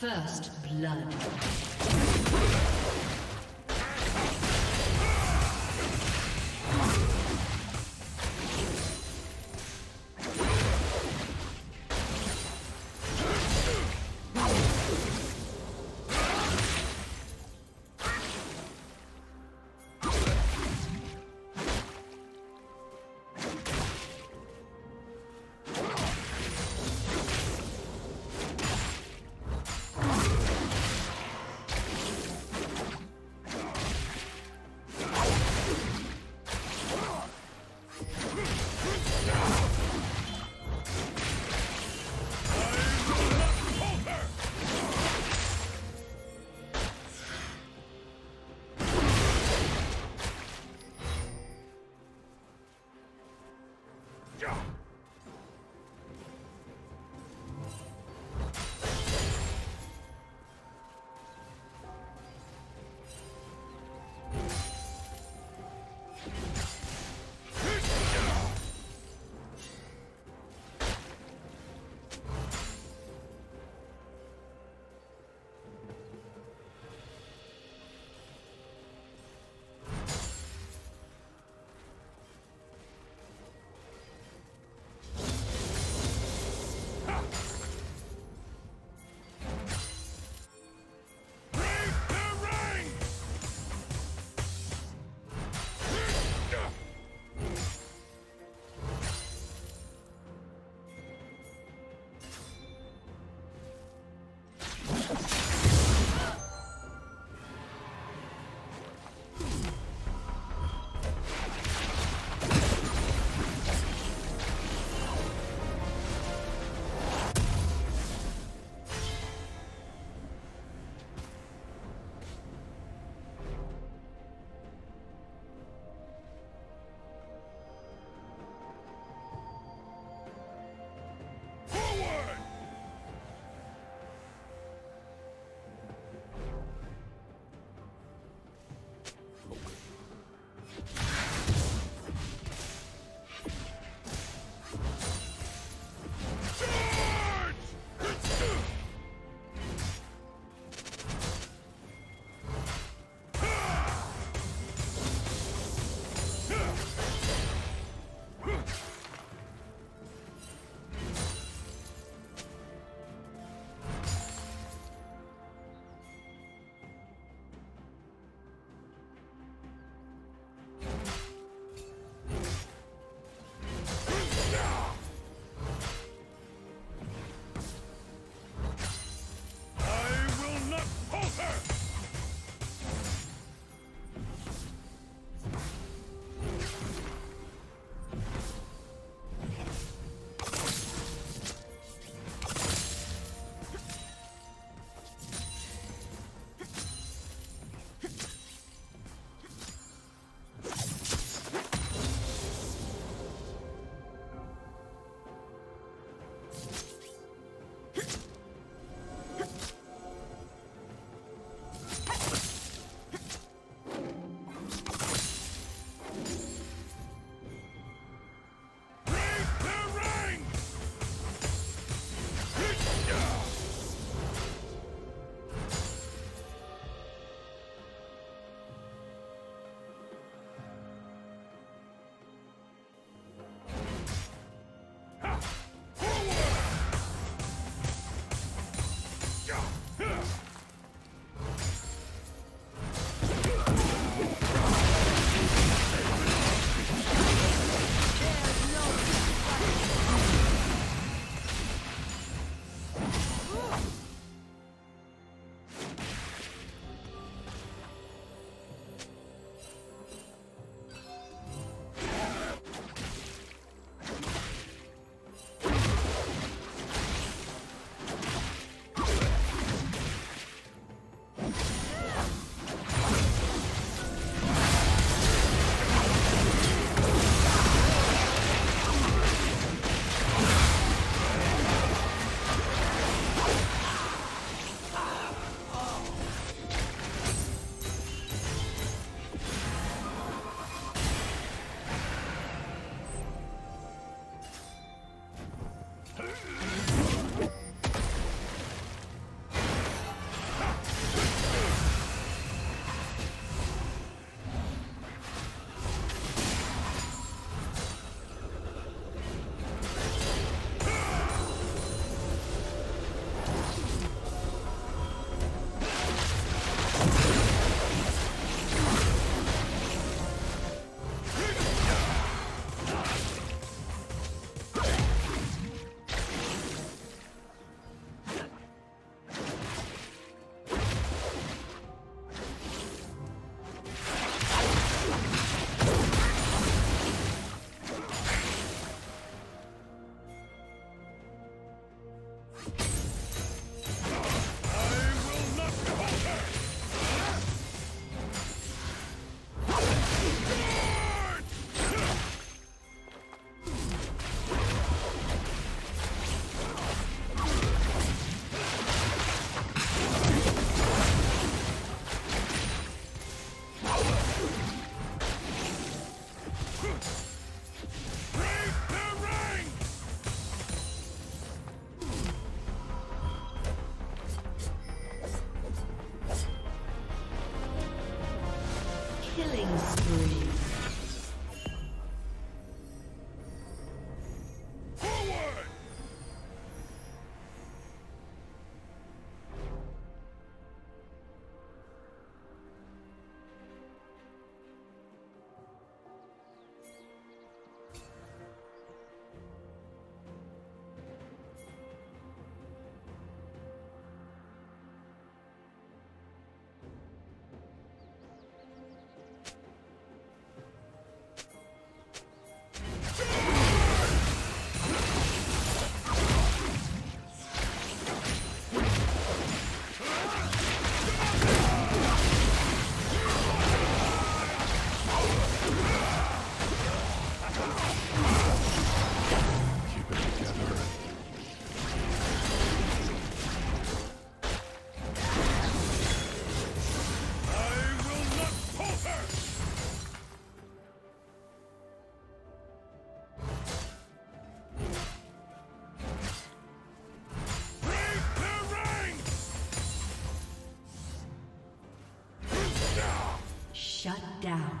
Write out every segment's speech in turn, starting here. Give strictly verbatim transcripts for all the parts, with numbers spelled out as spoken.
First blood. Shut down.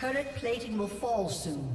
Turret plating will fall soon.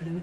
Blue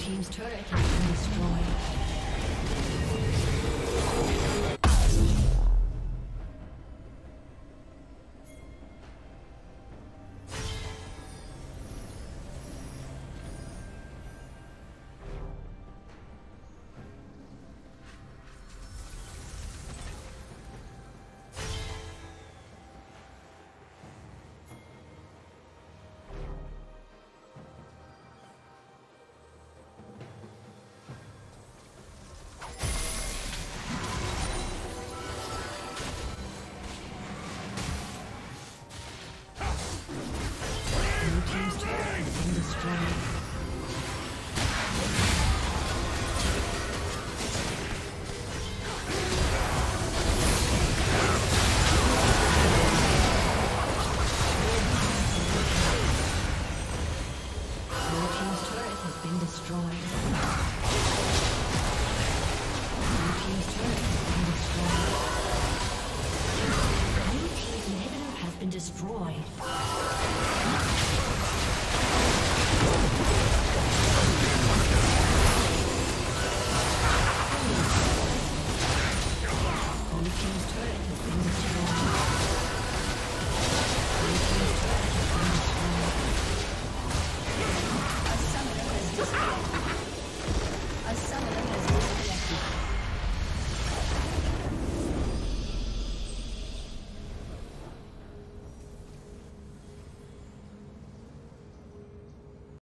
Team's turret has been destroyed. Destroyed.